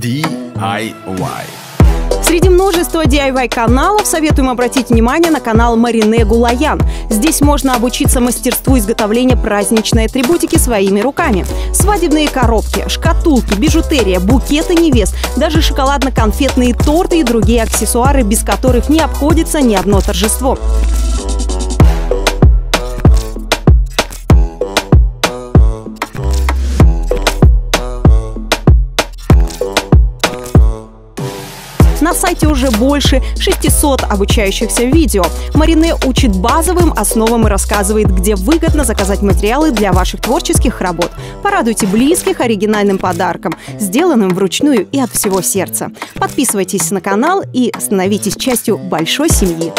DIY. Среди множества DIY-каналов советуем обратить внимание на канал Марины Гулаян. Здесь можно обучиться мастерству изготовления праздничной атрибутики своими руками. Свадебные коробки, шкатулки, бижутерия, букеты невест, даже шоколадно-конфетные торты и другие аксессуары, без которых не обходится ни одно торжество. На сайте уже больше 600 обучающихся видео. Марина учит базовым основам и рассказывает, где выгодно заказать материалы для ваших творческих работ. Порадуйте близких оригинальным подарком, сделанным вручную и от всего сердца. Подписывайтесь на канал и становитесь частью большой семьи.